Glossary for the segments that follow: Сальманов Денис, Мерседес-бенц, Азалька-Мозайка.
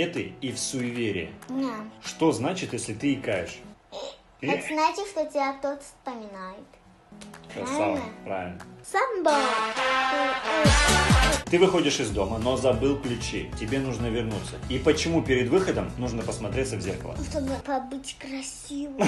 сметы и в суеверии. Да. Что значит, если ты икаешь? Это значит, что тебя кто-то вспоминает. Красава, правильно. Самбо. Ты выходишь из дома, но забыл ключи. Тебе нужно вернуться. И почему перед выходом нужно посмотреться в зеркало? Чтобы побыть красивым.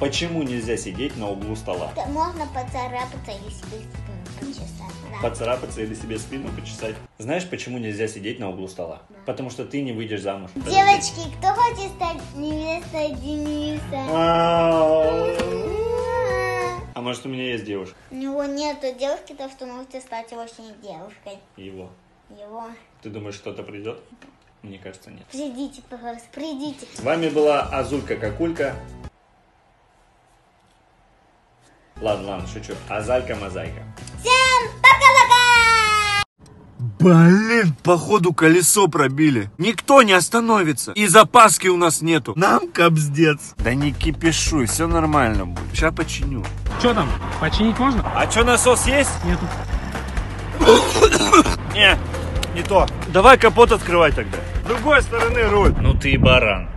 Почему нельзя сидеть на углу стола? Можно поцарапаться или себе спину почесать. Да. Поцарапаться или себе спину почесать. Знаешь, почему нельзя сидеть на углу стола? Да. Потому что ты не выйдешь замуж. Девочки, кто хочет стать невестой Дениса? А может, у меня есть девушка? У него нету девушки, так что можете стать очень девушкой. Его. Его. Ты думаешь, что-то придет? Мне кажется, нет. Придите, пожалуйста, придите. С вами была Азулька-Кокулька. Ладно, шучу. Азалька-Мозайка. Всем пока-пока! Блин, походу колесо пробили. Никто не остановится. И запаски у нас нету. Нам капздец. Да не кипишуй, все нормально будет. Сейчас починю. Что там? Починить можно? А что, насос есть? Нету. Не то. Давай капот открывай тогда. С другой стороны руль. Ну ты и баран.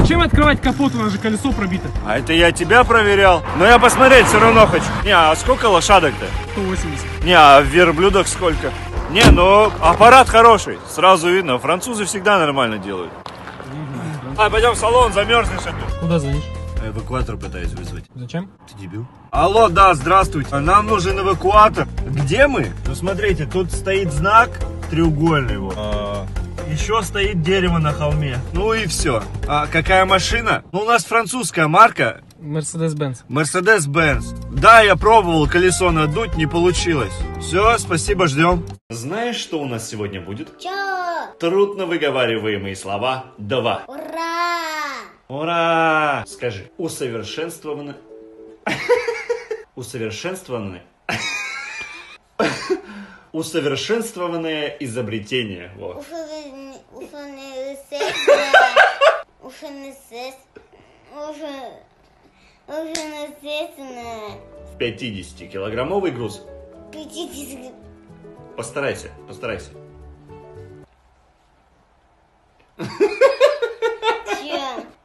Зачем открывать капот? У нас же колесо пробито. А это я тебя проверял. Но я посмотреть все равно хочу. Не, а сколько лошадок-то? 180. Не, а в верблюдах сколько? Не, ну аппарат хороший. Сразу видно, французы всегда нормально делают. А, пойдем в салон, замерзнешь. Куда звонишь? Эвакуатор пытаюсь вызвать. Зачем? Ты дебил. Алло, да, здравствуйте. Нам нужен эвакуатор. Где мы? Ну смотрите, тут стоит знак треугольный вот. Еще стоит дерево на холме. Ну и все. А какая машина? Ну у нас французская марка. Мерседес-бенц. Мерседес-бенц. Да, я пробовал колесо надуть, не получилось. Все, спасибо, ждем. Знаешь, что у нас сегодня будет? Че? Трудно выговариваемые слова. Два. Ура! Ура! Скажи, усовершенствованы... Усовершенствованы... Усовершенствованное изобретение. Вот. Усовершенствованное... 50-килограммовый груз. 50... Постарайся, постарайся.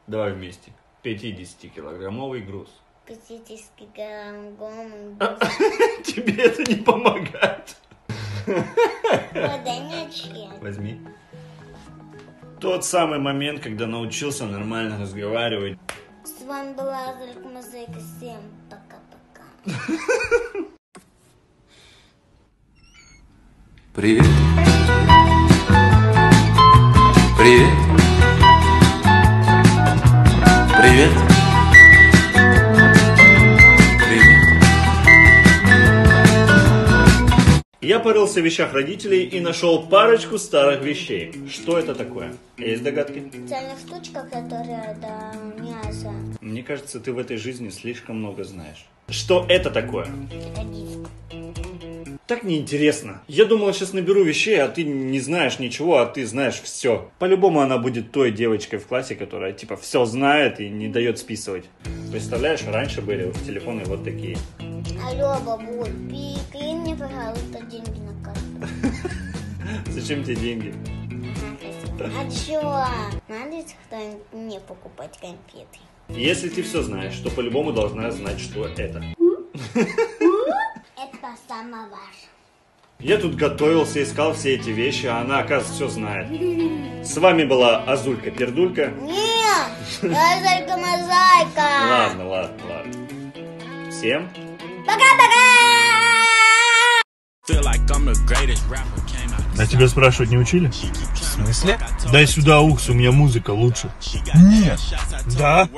Давай вместе. 50-килограммовый груз. 50-килограммовый груз. Тебе это не помогает. Возьми. Тот самый момент, когда научился нормально разговаривать. С вами была Азалька-Мозайка. Всем пока-пока. Привет. Привет. Привет. Привет. Я порылся в вещах родителей и нашел парочку старых вещей. Что это такое? Есть догадки? Специальная штучка, которая до мяса. Мне кажется, ты в этой жизни слишком много знаешь. Что это такое? Это диск. Так неинтересно. Я думал, сейчас наберу вещей, а ты не знаешь ничего, а ты знаешь все. По-любому она будет той девочкой в классе, которая типа все знает и не дает списывать. Представляешь, раньше были телефоны вот такие. Алло, бабуль, перекинь мне, пожалуйста, деньги на карту. Зачем тебе деньги? А чего? Надо что-нибудь мне покупать конфеты. Если ты все знаешь, то по-любому должна знать, что это. Это самое важное. Я тут готовился, искал все эти вещи, а она, оказывается, все знает. С вами была Азулька-Пердулька. Нет, Азалька-Мозайка. Ладно, ладно, ладно. Всем пока-пока! А тебя спрашивать не учили? В смысле? Дай сюда ухс, у меня музыка лучше. Нет. Да?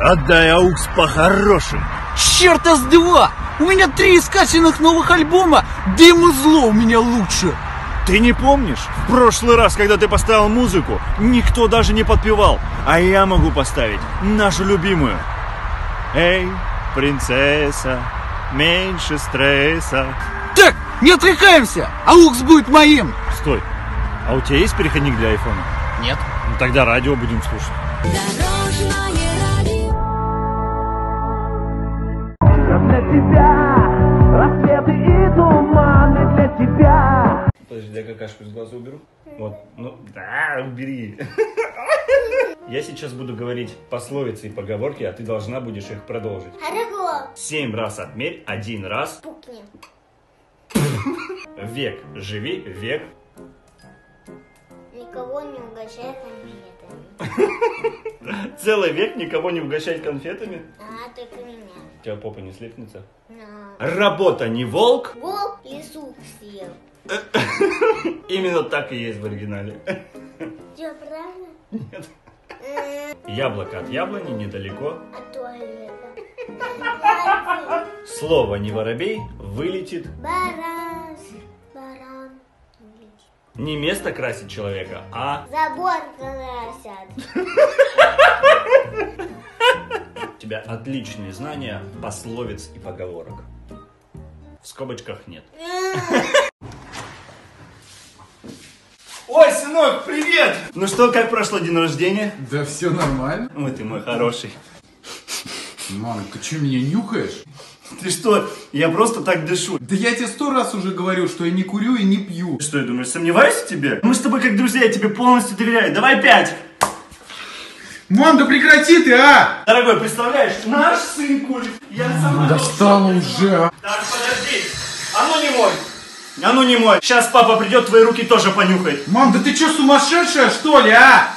Отдай аукс по-хорошему. Черт, а с два! У меня 3 скачанных новых альбома, да и музло у меня лучше. Ты не помнишь? В прошлый раз, когда ты поставил музыку, никто даже не подпевал. А я могу поставить нашу любимую. Эй, принцесса, меньше стресса. Так, не отвлекаемся, аукс будет моим. Стой, а у тебя есть переходник для айфона? Нет. Ну тогда радио будем слушать. Дорожное радио. для тебя, рассветы и туманы для тебя. Подожди, я какашку из глаза уберу. Вот, ну, да, убери. Я сейчас буду говорить пословицы и поговорки, а ты должна будешь их продолжить. 7 раз отмерь, 1 раз. Пукни. Век живи, век. Никого не угощай конфетами. Целый век никого не угощать конфетами? А, только меня. У тебя попа не слепнется? Работа не волк. Волк лису съел. Именно так и есть в оригинале. Что, правильно? Нет. Яблоко от яблони недалеко. От туалета. Слово не воробей, вылетит. Баран. Баран. Не место красит человека, а... Забор красят. У тебя отличные знания пословиц и поговорок. В скобочках нет. Ой, сынок, привет! Ну что, как прошло день рождения? Да все нормально. Ой, ты мой хороший. Мам, ты что, меня нюхаешь? Ты что, я просто так дышу. Да я тебе 100 раз уже говорю, что я не курю и не пью. Что, я думаю, сомневаюсь в тебе? Мы с тобой как друзья, я тебе полностью доверяю. Давай 5! Мам, да прекрати ты, а! Дорогой, представляешь, наш сын курит. Я сама... Достала уже, а! Так, подожди, а ну не мой! А ну не мой. Сейчас папа придет, твои руки тоже понюхает. Мам, да ты что, сумасшедшая, что ли, а?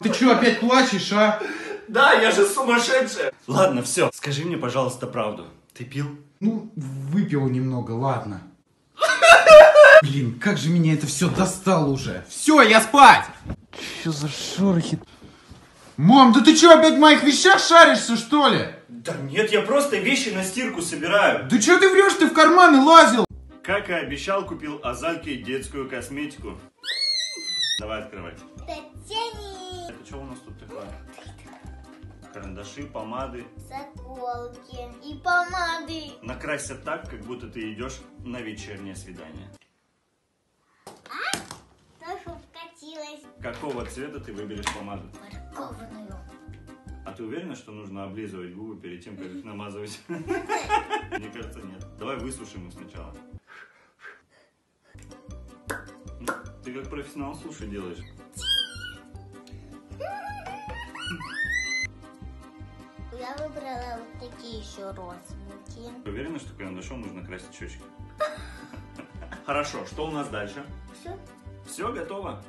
Ты что, опять плачешь, а? Да, я же сумасшедшая. Ладно, все. Скажи мне, пожалуйста, правду. Ты пил? Ну, выпил немного, ладно. Блин, как же меня это все достало уже. Все, я спать. Че за шорохи? Мам, да ты что, опять в моих вещах шаришься, что ли? Да нет, я просто вещи на стирку собираю. Да что ты врешь, ты в карманы лазил. Как и обещал, купил Азальке детскую косметику. Давай открывать. Это что у нас тут такое? Карандаши, помады. Заколки и помады. Накрасься так, как будто ты идешь на вечернее свидание. А? Тоже вкатилась. Какого цвета ты выберешь помаду? Морковную. А ты уверена, что нужно облизывать губы перед тем, как их намазывать? Мне кажется, нет. Давай высушим их сначала. Ты как профессионал суши делаешь. Я выбрала вот такие еще розовые. Ты уверена, что карандашом нужно красить щечки? Хорошо, что у нас дальше? Все. Все готово.